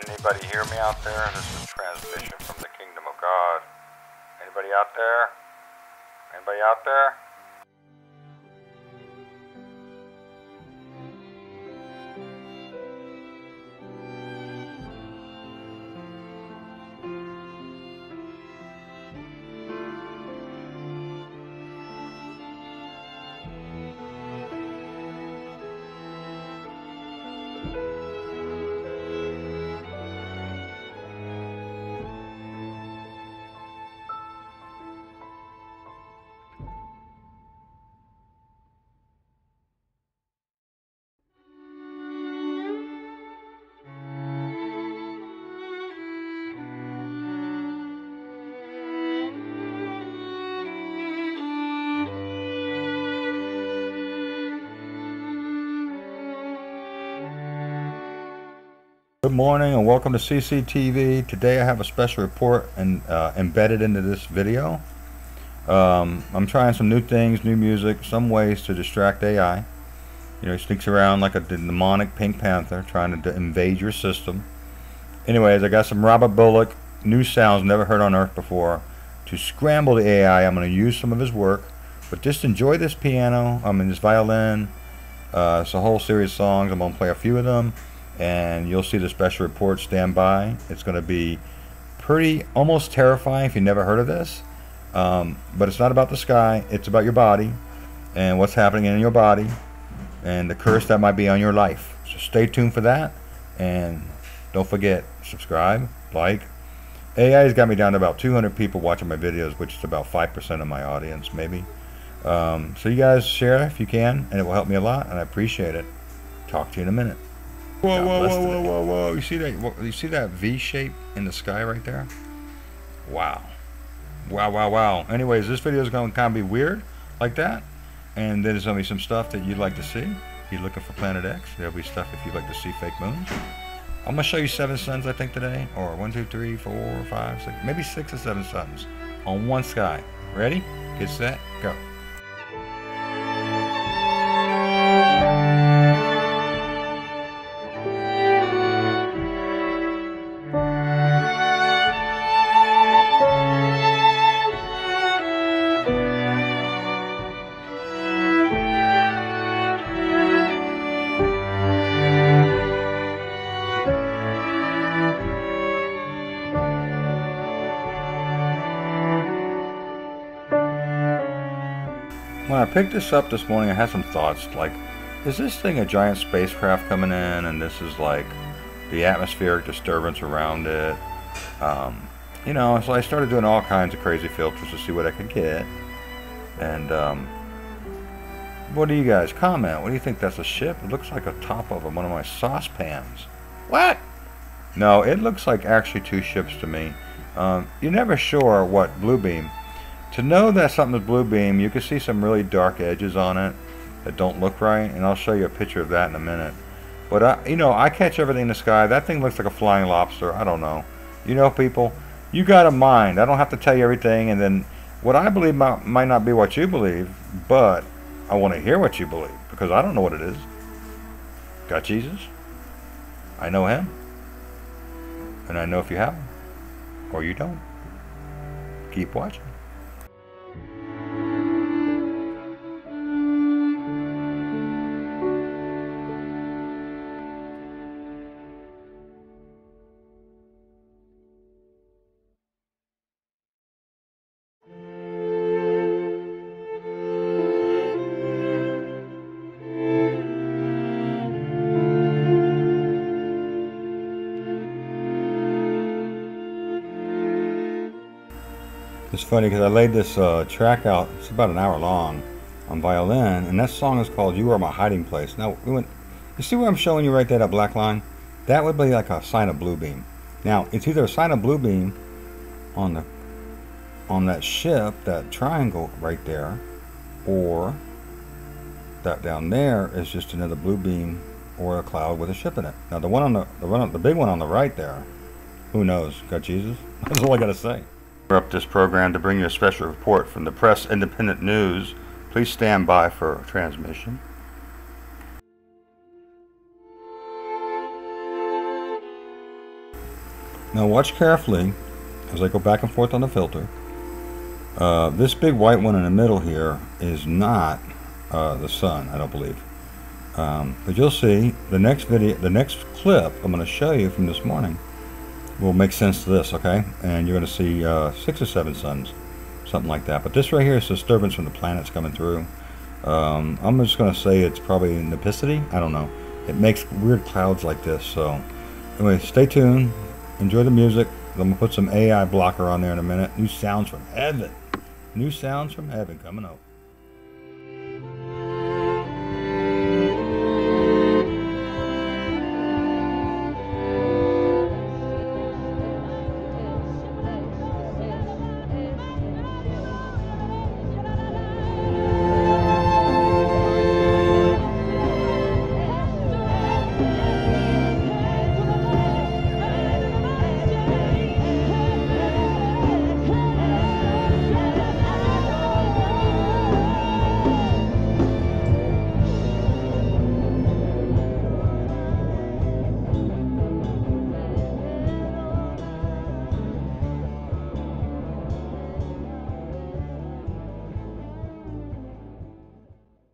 Can anybody hear me out there? This is transmission from the kingdom of God. Anybody out there? Anybody out there? Good morning and welcome to CCTV. Today I have a special report and embedded into this video. I'm trying some new things, new music, some ways to distract AI. You know, he sneaks around like a demonic pink panther trying to invade your system. Anyways, I got some Robert Bullock, new sounds never heard on earth before. To scramble the AI, I'm going to use some of his work. But just enjoy this piano, I mean this violin. It's a whole series of songs. I'm going to play a few of them. And you'll see the special report. Stand by. It's going to be pretty, almost terrifying if you never heard of this. But it's not about the sky. It's about your body and what's happening in your body and the curse that might be on your life. So stay tuned for that. And don't forget, subscribe, like. AI has got me down to about 200 people watching my videos, which is about 5% of my audience, maybe. So you guys share if you can, and it will help me a lot, and I appreciate it. Talk to you in a minute. Whoa, whoa, whoa, whoa, whoa, whoa, you see that V shape in the sky right there? Wow. Wow, wow, wow. Anyways, this video is going to kind of be weird like that. And there's going to be some stuff that you'd like to see. If you're looking for Planet X, there'll be stuff if you'd like to see fake moons. I'm going to show you 7 suns, I think, today. Or 1, 2, 3, 4, 5, 6, maybe 6 or 7 suns on one sky. Ready? Get set. Go. When I picked this up this morning, I had some thoughts like, is this thing a giant spacecraft coming in, and this is like the atmospheric disturbance around it? You know, so I started doing all kinds of crazy filters to see what I could get. And what do you guys comment? What do you think? That's a ship? It looks like a top of one of my saucepans. What? No, it looks like actually 2 ships to me. You're never sure what Bluebeam. To know that something is Bluebeam, you can see some really dark edges on it that don't look right, and I'll show you a picture of that in a minute. But you know, I catch everything in the sky. That thing looks like a flying lobster. I don't know. You know, people, you got a mind. I don't have to tell you everything, and then what I believe might not be what you believe, but I want to hear what you believe because I don't know what it is. Got Jesus? I know him, and I know if you have him or you don't. Keep watching. It's funny because I laid this track out, it's about 1 hour long, on violin, and that song is called You Are My Hiding Place. Now, you see where I'm showing you right there, that black line? That would be like a sign of Bluebeam. Now, it's either a sign of Bluebeam on that ship, that triangle right there, or that down there is just another Bluebeam or a cloud with a ship in it. Now, the one on the big one on the right there, who knows? Got Jesus? That's all I gotta say. We're up this program to bring you a special report from the Press Independent News. Please stand by for transmission. Now watch carefully as I go back and forth on the filter. This big white one in the middle here is not the sun, I don't believe. But you'll see the next video, the next clip I'm going to show you from this morning will make sense to this, okay? And you're going to see 6 or 7 suns, something like that. But this right here is disturbance from the planets coming through. I'm just going to say it's probably nipicity. I don't know. It makes weird clouds like this. So anyway, stay tuned. Enjoy the music. I'm going to put some AI blocker on there in a minute. New sounds from heaven. New sounds from heaven coming up.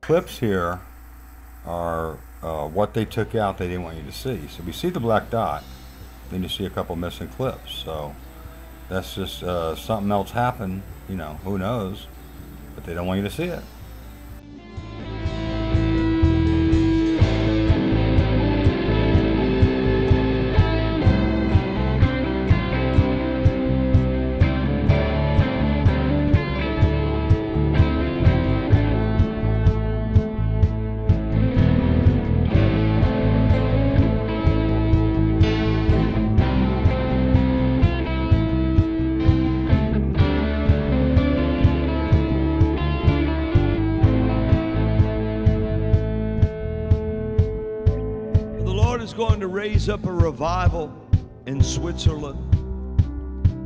Clips here are what they took out they didn't want you to see. So we see the black dot, then you see a couple missing clips. So that's just something else happened, you know, who knows, but they don't want you to see it. Up a revival in Switzerland.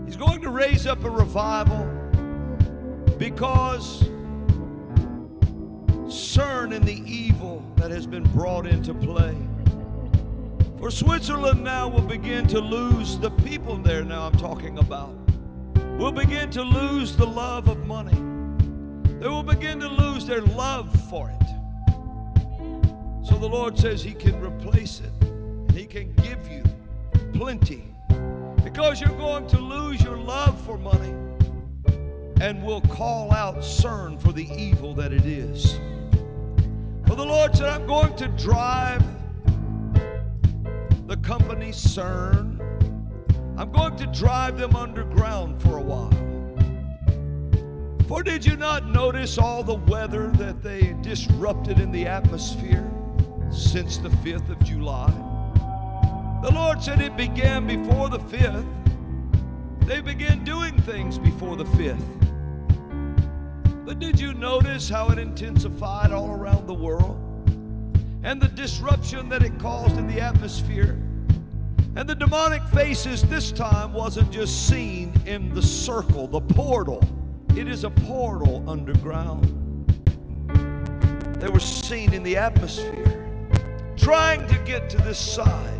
He's going to raise up a revival because CERN and the evil that has been brought into play. For Switzerland now will begin to lose the people there, now I'm talking about, will begin to lose the love of money. They will begin to lose their love for it. So the Lord says he can replace it. He can give you plenty because you're going to lose your love for money and will call out CERN for the evil that it is. For the Lord said, I'm going to drive the company CERN. I'm going to drive them underground for a while. For did you not notice all the weather that they disrupted in the atmosphere since the 5th of July? The Lord said it began before the 5th. They began doing things before the 5th. But did you notice how it intensified all around the world? And the disruption that it caused in the atmosphere? And the demonic faces this time wasn't just seen in the circle, the portal. It is a portal underground. They were seen in the atmosphere, trying to get to this side.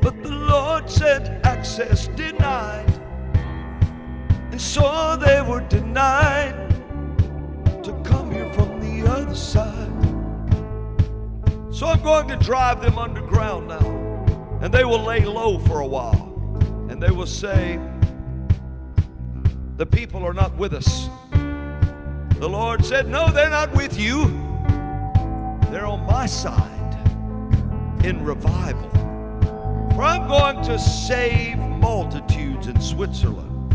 But the Lord said access denied, and so they were denied to come here from the other side. So I'm going to drive them underground now, and they will lay low for a while, and they will say, the people are not with us. The Lord said, no, they're not with you. They're on my side in revival. For I'm going to save multitudes in Switzerland.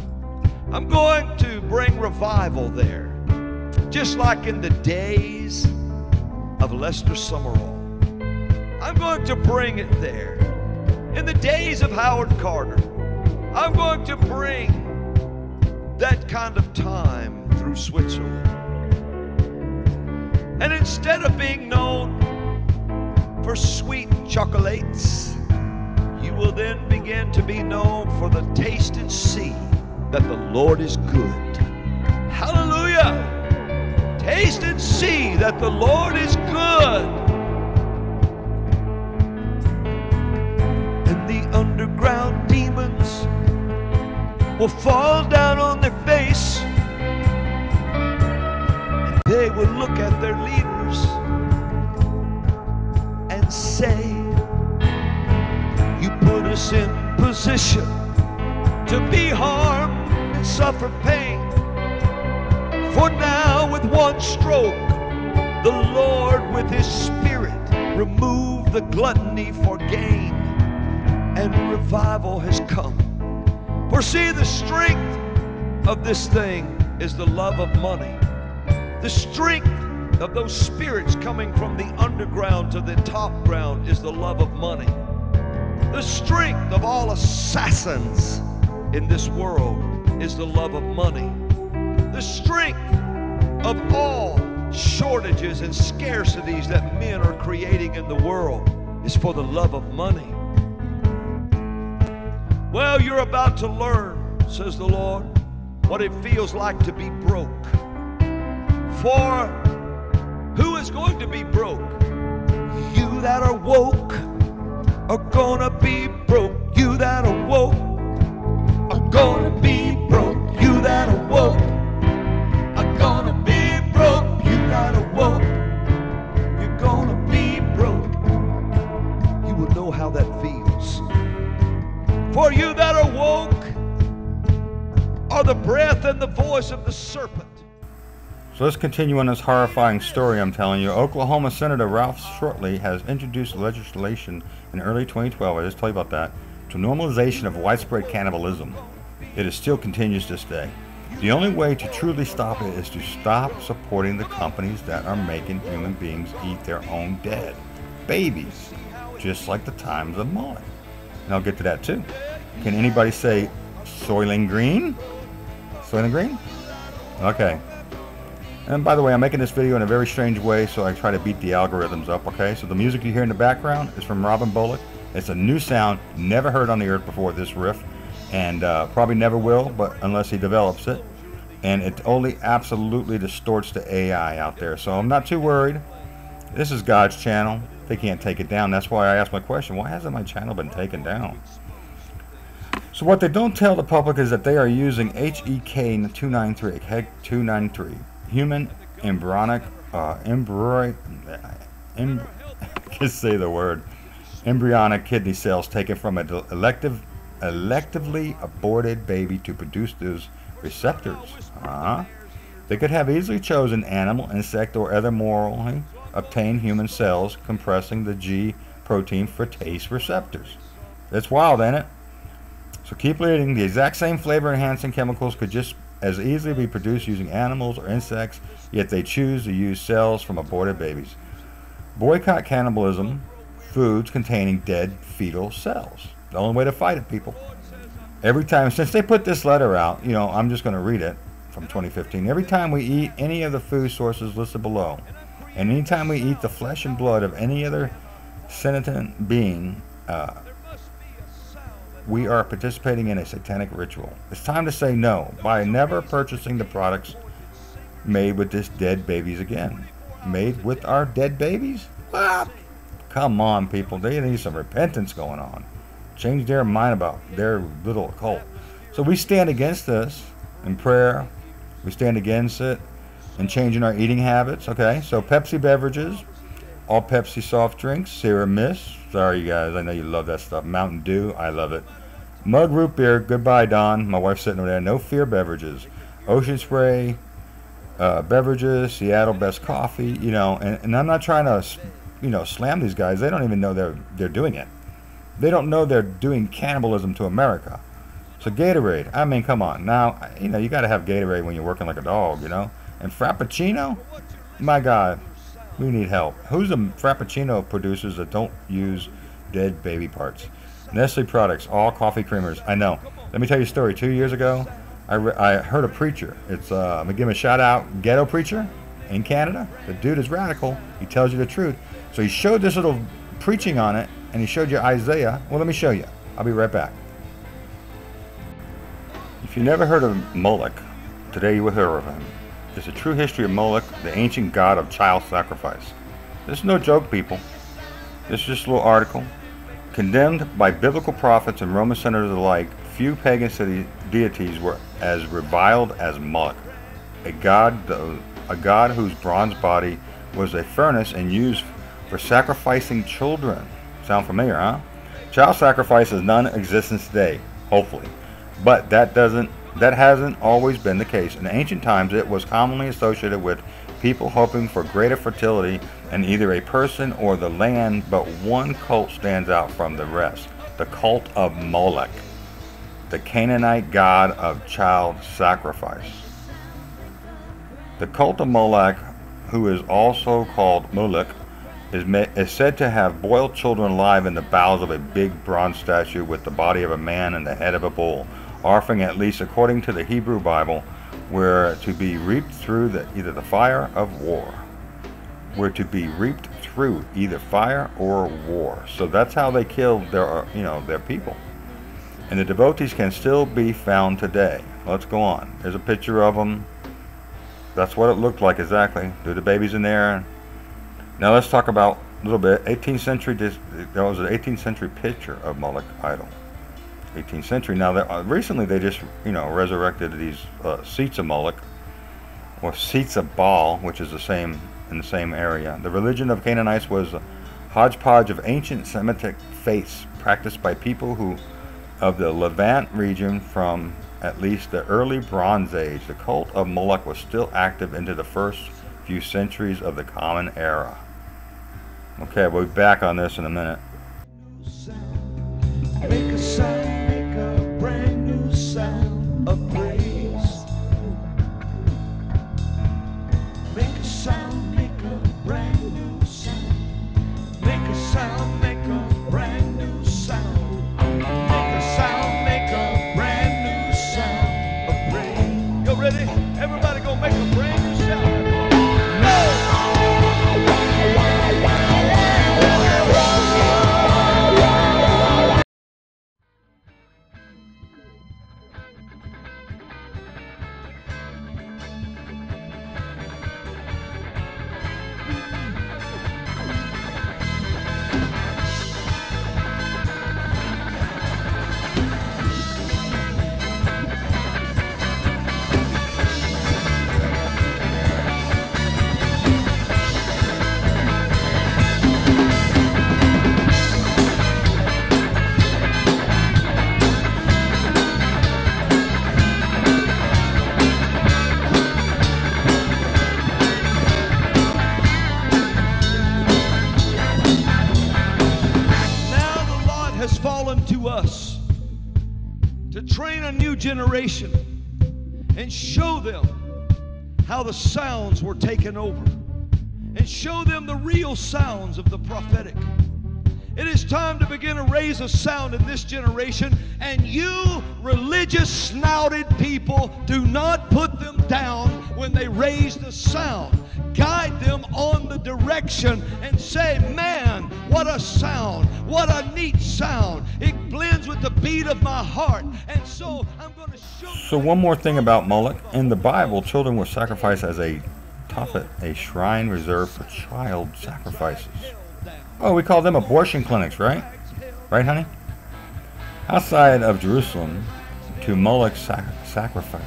I'm going to bring revival there, just like in the days of Lester Summerall. I'm going to bring it there. In the days of Howard Carter, I'm going to bring that kind of time through Switzerland. And instead of being known for sweet chocolates, you will then begin to be known for the taste and see that the Lord is good. Hallelujah! Taste and see that the Lord is good. And the underground demons will fall down on their face, and they will look at their leaders and say, you put us in position to be harmed and suffer pain. For now with one stroke, the Lord with his Spirit removed the gluttony for gain, and revival has come. For see, the strength of this thing is the love of money. The strength of those spirits coming from the underground to the top ground is the love of money. The strength of all assassins in this world is the love of money. The strength of all shortages and scarcities that men are creating in the world is for the love of money. Well, you're about to learn, says the Lord, what it feels like to be broke. For who is going to be broke? You that are woke are gonna be broke. You that are woke are gonna be broke. You that are woke are gonna be broke. You that are woke, you're gonna be broke. You will know how that feels. For you that are woke are the breath and the voice of the serpent. So let's continue on this horrifying story I'm telling you. Oklahoma Senator Ralph Shortley has introduced legislation in early 2012, I just told you about that, to normalization of widespread cannibalism. It is still continues this day. The only way to truly stop it is to stop supporting the companies that are making human beings eat their own dead babies, just like the times of Moloch. And I'll get to that too. Can anybody say Soylent Green? Soylent Green? Okay. And by the way, I'm making this video in a very strange way, so I try to beat the algorithms up, okay? So the music you hear in the background is from Robert Bullock. It's a new sound, never heard on the earth before, this riff, and probably never will, but unless he develops it. And it only absolutely distorts the AI out there, so I'm not too worried. This is God's channel. They can't take it down. That's why I asked my question, why hasn't my channel been taken down? So what they don't tell the public is that they are using HEK-293, HEK-293, human embryonic, embryonic kidney cells taken from an electively aborted baby to produce those receptors. They could have easily chosen animal, insect, or other morally obtain human cells compressing the G protein fructase receptors. That's wild, ain't it? So keep reading. The exact same flavor enhancing chemicals could just as easily be produced using animals or insects, yet they choose to use cells from aborted babies. Boycott cannibalism, foods containing dead fetal cells. The only way to fight it, people. Every time, since they put this letter out, you know, I'm just going to read it from 2015. Every time we eat any of the food sources listed below, and anytime we eat the flesh and blood of any other sentient being, we are participating in a satanic ritual. It's time to say no by never purchasing the products made with this dead babies again. Made with our dead babies? What? Come on, people. They need some repentance going on. Change their mind about their little cult. So we stand against this in prayer. We stand against it and changing our eating habits, okay? So Pepsi beverages, all Pepsi soft drinks, Sierra Mist, sorry you guys, I know you love that stuff, Mountain Dew, I love it, Mug Root Beer, goodbye Don, my wife's sitting over there, No Fear beverages, Ocean Spray beverages, Seattle Best Coffee, you know, and I'm not trying to, you know, slam these guys, they don't even know they're doing it. They don't know they're doing cannibalism to America. So Gatorade, I mean, come on, now, you know, you gotta have Gatorade when you're working like a dog, you know? And Frappuccino? My God, we need help. Who's the Frappuccino producers that don't use dead baby parts? Nestle products, all coffee creamers. I know. Let me tell you a story. 2 years ago, I heard a preacher. It's I'm going to give him a shout out. Ghetto preacher in Canada. The dude is radical. He tells you the truth. So he showed this little preaching on it, and he showed you Isaiah. Well, let me show you. I'll be right back. If you never heard of Moloch, today you will hear of him. It's a true history of Moloch, the ancient god of child sacrifice. This is no joke, people. This is just a little article. Condemned by biblical prophets and Roman senators alike, few pagan deities were as reviled as Moloch, a god whose bronze body was a furnace and used for sacrificing children. Sound familiar, huh? Child sacrifice is non-existent today, hopefully, but that hasn't always been the case. In ancient times, it was commonly associated with people hoping for greater fertility in either a person or the land, but one cult stands out from the rest: the cult of Moloch, the Canaanite god of child sacrifice. The cult of Moloch, who is also called Moloch, is said to have boiled children alive in the bowels of a big bronze statue with the body of a man and the head of a bull, offering, at least according to the Hebrew Bible, were to be reaped through either fire or war. So that's how they killed their people. And the devotees can still be found today. Let's go on. There's a picture of them. That's what it looked like exactly. There were the babies in there. Now let's talk about a little bit. 18th century. There was an 18th century picture of Moloch idol. 18th century. Now recently they just resurrected these seats of Moloch, or seats of Baal, which is the same in the same area. The religion of Canaanites was a hodgepodge of ancient Semitic faiths practiced by people of the Levant region from at least the early Bronze Age. The cult of Moloch was still active into the first few centuries of the Common Era. Okay, we'll be back on this in a minute. Make a sound, make a brand new sound of praise. Make a sound, make a brand new sound. Make a sound, make a brand new sound. Make a sound, make a brand new sound of praise. You ready? Everybody go make a brand new sound. Generation and show them how the sounds were taken over, and show them the real sounds of the prophetic. It is time to begin to raise a sound in this generation, and you religious snouted people, do not put them down when they raise the sound. Guide them on the direction and say, man, what a sound, what a neat sound. It blends with the beat of my heart. And so I'm going to show you. So one more thing about Moloch. In the Bible, children were sacrificed as a tophet, a shrine reserved for child sacrifices. Oh, we call them abortion clinics, right? Right, honey? Outside of Jerusalem, to Moloch's satisfaction.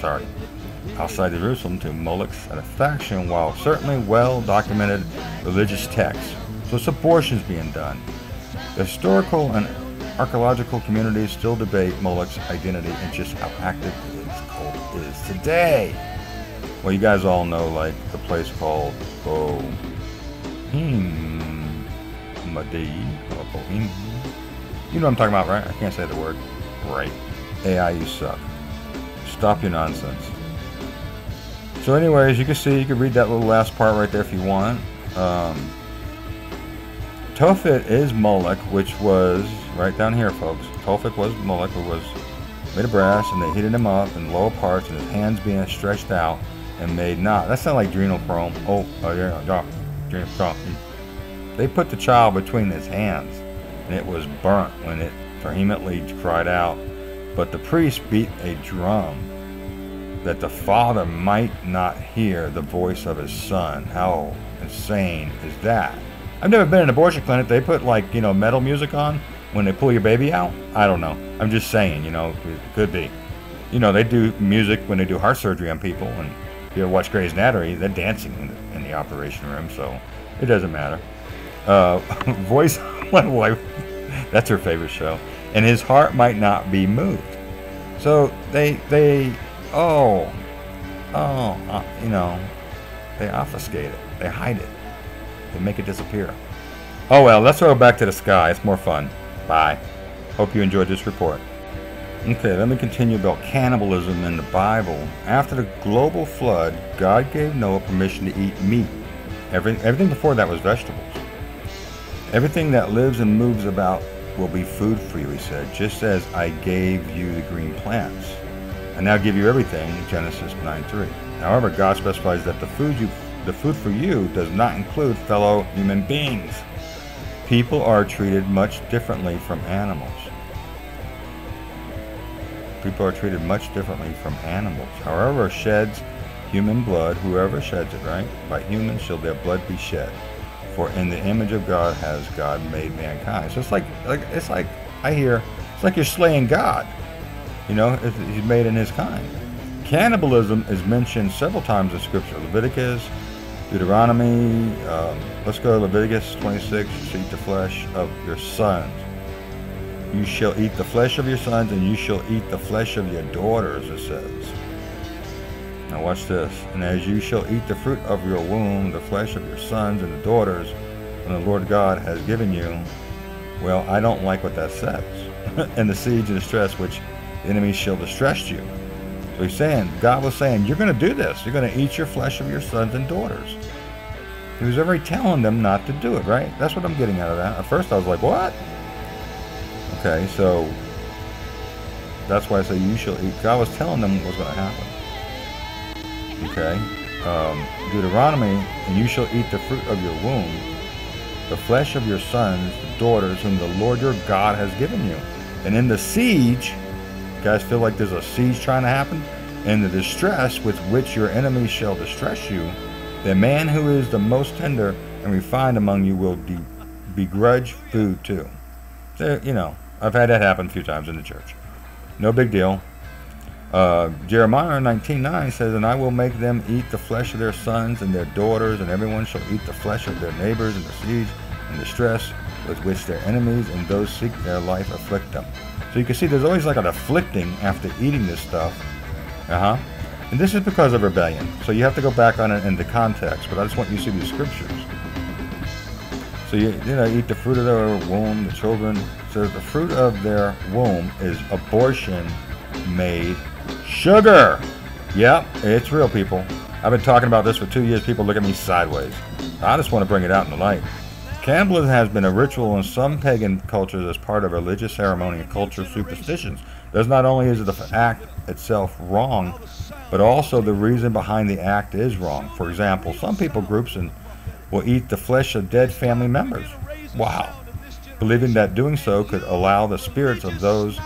Sorry. Outside Jerusalem to Moloch's satisfaction, while certainly well-documented religious texts. So it's abortions being done. Historical and archaeological communities still debate Moloch's identity and just how active this cult is today. Well, you guys all know, like, the place called Bohemian. You know what I'm talking about, right? I can't say the word right. AI, you suck. Stop your nonsense. So anyways, you can see, you can read that little last part right there if you want. Tophet is Moloch, which was, right down here, folks. Tophet was Moloch, who was made of brass, and they heated him up in lower parts, and his hands being stretched out and made not. That sounds like adrenochrome. They put the child between his hands, and it was burnt when it vehemently cried out. But the priest beat a drum that the father might not hear the voice of his son. How insane is that? I've never been in an abortion clinic. They put, like, you know, metal music on when they pull your baby out. I don't know. I'm just saying, you know, it could be. You know, they do music when they do heart surgery on people. And if you ever watch Grey's Anatomy, they're dancing in the operation room, so it doesn't matter. Voice of my wife, that's her favorite show. And his heart might not be moved. So they obfuscate it. They hide it. They make it disappear. Oh well, let's go back to the sky. It's more fun. Bye. Hope you enjoyed this report. Okay, let me continue about cannibalism in the Bible. After the global flood, God gave Noah permission to eat meat. Everything before that was vegetables. Everything that lives and moves about will be food for you, he said, just as I gave you the green plants. I now give you everything, Genesis 9:3. However, God specifies that the food for you does not include fellow human beings. People are treated much differently from animals. However, sheds human blood, whoever sheds it, right? By humans shall their blood be shed. For in the image of God has God made mankind. So it's like I hear, it's like you're slaying God. You know, he's made in his kind. Cannibalism is mentioned several times in Scripture. Leviticus, Deuteronomy. Let's go to Leviticus 26. You shall eat the flesh of your sons. You shall eat the flesh of your sons, and you shall eat the flesh of your daughters, it says. Now watch this. And as you shall eat the fruit of your womb, the flesh of your sons and the daughters, and the Lord God has given you. Well, I don't like what that says. And the siege and distress which the enemy shall distress you. So he's saying, God was saying, you're going to do this. You're going to eat your flesh of your sons and daughters. He was already telling them not to do it, right? That's what I'm getting out of that. At first I was like, what? Okay, so that's why I say you shall eat. God was telling them what was going to happen. Okay, Deuteronomy, and you shall eat the fruit of your womb, the flesh of your sons, the daughters, whom the Lord your God has given you. And in the siege... Guys feel like there's a siege trying to happen, and the distress with which your enemies shall distress you, the man who is the most tender and refined among you will begrudge food too. So, you know, I've had that happen a few times in the church. No big deal. Jeremiah 19:9 says, and I will make them eat the flesh of their sons and their daughters, and everyone shall eat the flesh of their neighbors in the siege and distress with which their enemies and those seek their life afflict them. So you can see there's always like an afflicting after eating this stuff. And this is because of rebellion. So you have to go back on it into context, but I just want you to see these scriptures. So you know, eat the fruit of their womb, the children. So the fruit of their womb is abortion made sugar. Yep, it's real, people. I've been talking about this for 2 years. People look at me sideways. I just want to bring it out in the light. Cannibalism has been a ritual in some pagan cultures as part of religious ceremony and cultural superstitions. Thus, not only is the act itself wrong, but also the reason behind the act is wrong. For example, some people groups will eat the flesh of dead family members. Wow. Believing that doing so could allow the spirits of those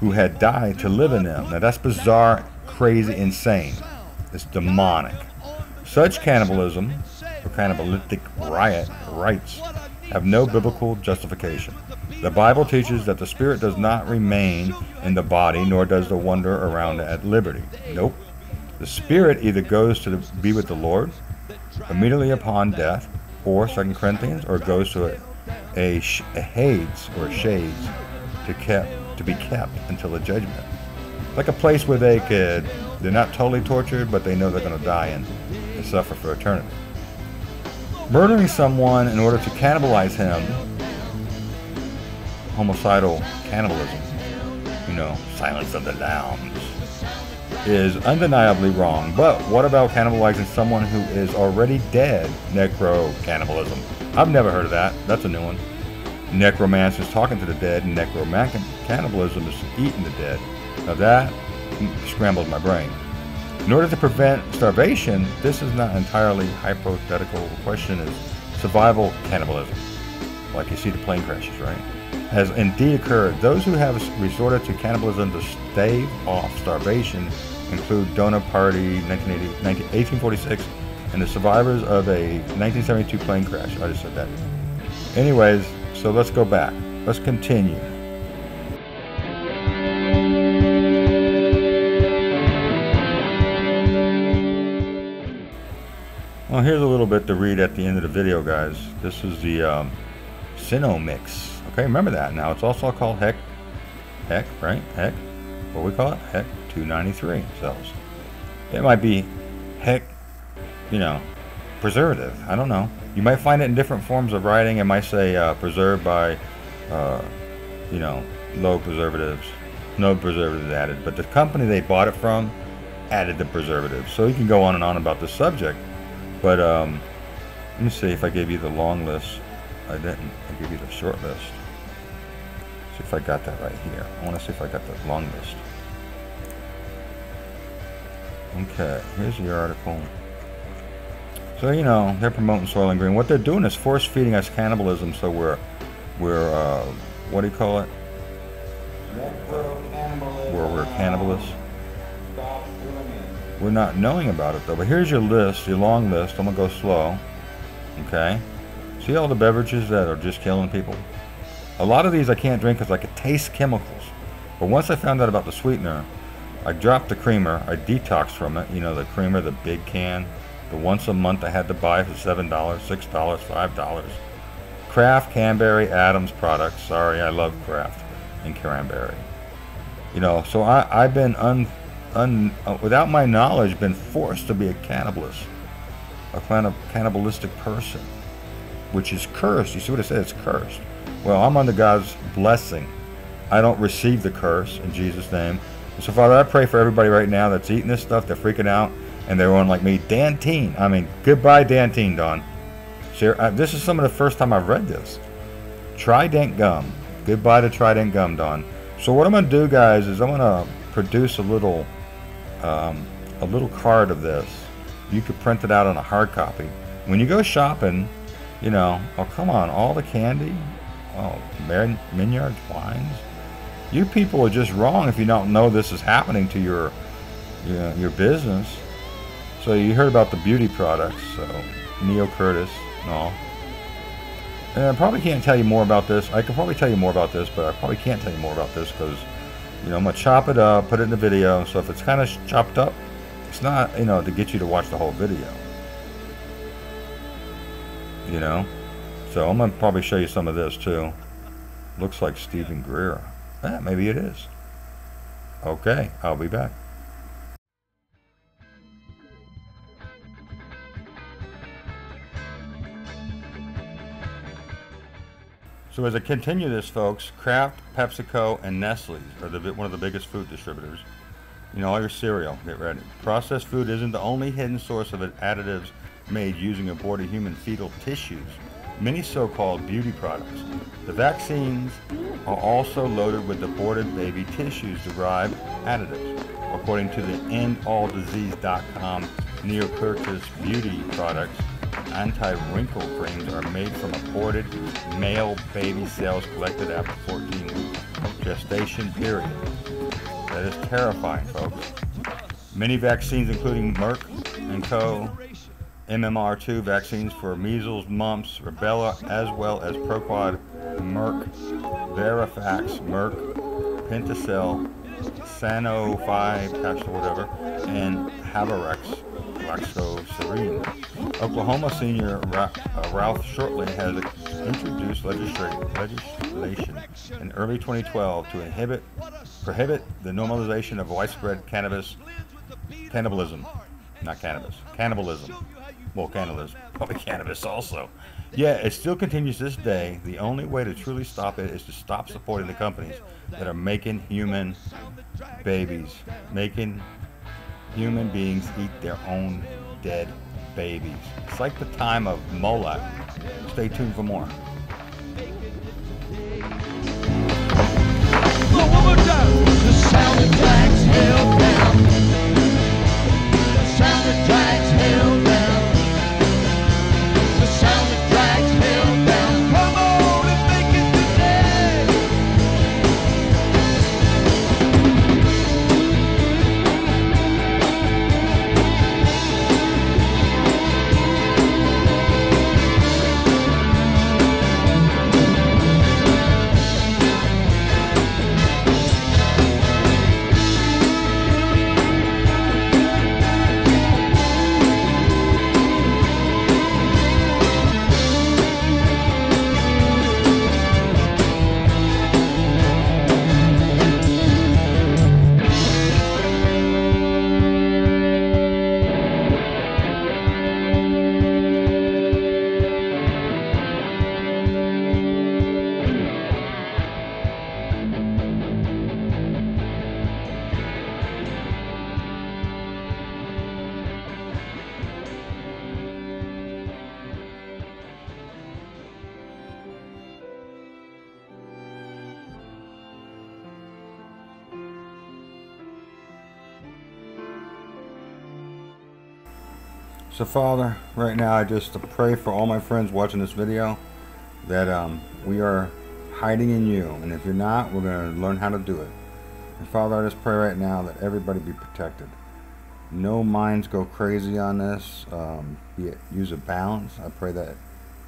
who had died to live in them. Now that's bizarre, crazy, insane. It's demonic. Such cannibalism, or cannibalistic rites, have no biblical justification. The Bible teaches that the spirit does not remain in the body, nor does the wander around at liberty. Nope. The spirit either goes to be with the Lord immediately upon death, or 2 Corinthians, or goes to a Hades, to be kept until the judgment. Like a place where they're not totally tortured, but they know they're going to die and suffer for eternity. Murdering someone in order to cannibalize him, homicidal cannibalism, you know, Silence of the Lambs, is undeniably wrong. But what about cannibalizing someone who is already dead? Necro-cannibalism. I've never heard of that. That's a new one. Necromancy is talking to the dead, and necro-cannibalism is eating the dead. Now that scrambled my brain. In order to prevent starvation, this is not entirely hypothetical. The question is survival cannibalism, like you see the plane crashes, right? Has indeed occurred. Those who have resorted to cannibalism to stave off starvation include Donner Party, 1846, and the survivors of a 1972 plane crash. I just said that. Anyways, so let's go back. Let's continue. Well, here's a little bit to read at the end of the video, guys. This is the Sino mix. Okay, remember that. Now it's also called HEK, right? HEK. What we call it? HEK-293 cells. It might be HEK, you know, preservative. I don't know. You might find it in different forms of writing. It might say preserved by, you know, low preservatives, no preservatives added. But the company they bought it from added the preservatives. So you can go on and on about the subject. But let me see if I gave you the long list. I didn't. I gave you the short list. See if I got that right here. I want to see if I got the long list. Okay, here's the article. So, you know, they're promoting Soylent Green. What they're doing is force feeding us cannibalism, so we're what do you call it? We're cannibalists. Stop doing it. We're not knowing about it, though. But here's your list, your long list. I'm going to go slow. Okay? See all the beverages that are just killing people? A lot of these I can't drink because I could taste chemicals. But once I found out about the sweetener, I dropped the creamer. I detoxed from it. You know, the creamer, the big can. The once a month I had to buy for $7, $6, $5. Kraft, Cranberry, Adams products. Sorry, I love Kraft and Cranberry. You know, so I've been, without my knowledge, been forced to be a cannibalist. A kind of cannibalistic person. Which is cursed. You see what it says? It's cursed. Well, I'm under God's blessing. I don't receive the curse in Jesus' name. So, Father, I pray for everybody right now that's eating this stuff. They're freaking out. And they're on like me. Dantine. I mean, goodbye Dantine, Don. This is some of the first time I've read this. Trident gum. Goodbye to Trident gum, Don. So what I'm going to do, guys, is I'm going to produce a little card of this. You could print it out on a hard copy. When you go shopping, you know, oh, come on, all the candy. Oh, Mignard wines. You people are just wrong if you don't know this is happening to your business. So you heard about the beauty products, so Neo Curtis and all. And I probably can't tell you more about this. I could probably tell you more about this, but I probably can't tell you more about this because, you know, I'm gonna chop it up, put it in the video. So if it's kind of chopped up, it's not, you know, to get you to watch the whole video. You know, so I'm gonna probably show you some of this too. Looks like Stephen Greer. Eh, maybe it is. Okay, I'll be back. So as I continue this, folks, Kraft, PepsiCo, and Nestle are one of the biggest food distributors. You know, all your cereal, get ready. Processed food isn't the only hidden source of additives made using aborted human fetal tissues. Many so-called beauty products. The vaccines are also loaded with aborted baby tissues-derived additives. According to the endalldisease.com, Neo Curtis beauty products, anti-wrinkle creams are made from aborted male baby cells collected after 14-week gestation period. That is terrifying, folks. Many vaccines, including Merck and Co., MMR2 vaccines for measles, mumps, rubella, as well as ProQuad, Merck, Verifax, Merck, Pentacel, Sanofi, Pastor whatever, and Havarex. Oklahoma senior Ralph Shortley has introduced legislation in early 2012 to prohibit the normalization of widespread cannibalism. Well, cannibalism, probably cannabis also. Yeah, it still continues this day. The only way to truly stop it is to stop supporting the companies that are making human babies, making human beings eat their own dead babies. It's like the time of Moloch. Stay tuned for more. So Father, right now I just pray for all my friends watching this video that we are hiding in you, and if you're not, we're going to learn how to do it. And Father, I just pray right now that everybody be protected. No minds go crazy on this. Use a balance. I pray that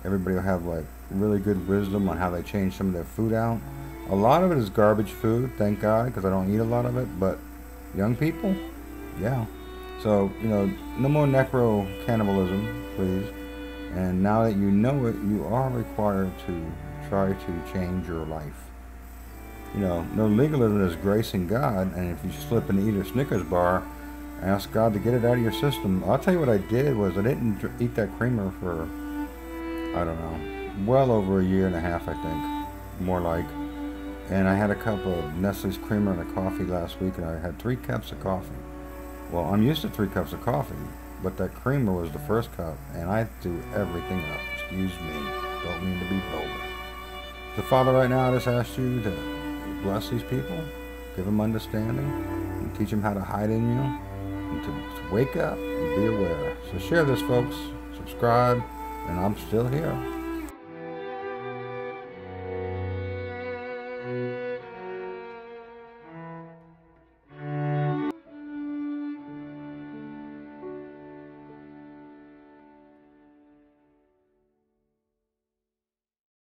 everybody will have like really good wisdom on how they change some of their food out. A lot of it is garbage food, thank God, because I don't eat a lot of it. But young people, yeah. So, you know, no more necro-cannibalism, please. And now that you know it, you are required to try to change your life. You know, no legalism is grace in God, and if you slip and eat a Snickers bar, ask God to get it out of your system. I'll tell you what I did was I didn't eat that creamer for, I don't know, well over a year and a half, I think, more like. And I had a cup of Nestle's creamer and a coffee last week, and I had 3 cups of coffee. Well, I'm used to 3 cups of coffee, but that creamer was the first cup, and I threw everything up. Excuse me, don't mean to be vulgar. So Father, right now I just ask you to bless these people, give them understanding, and teach them how to hide in you, and to wake up and be aware. So share this, folks, subscribe, and I'm still here.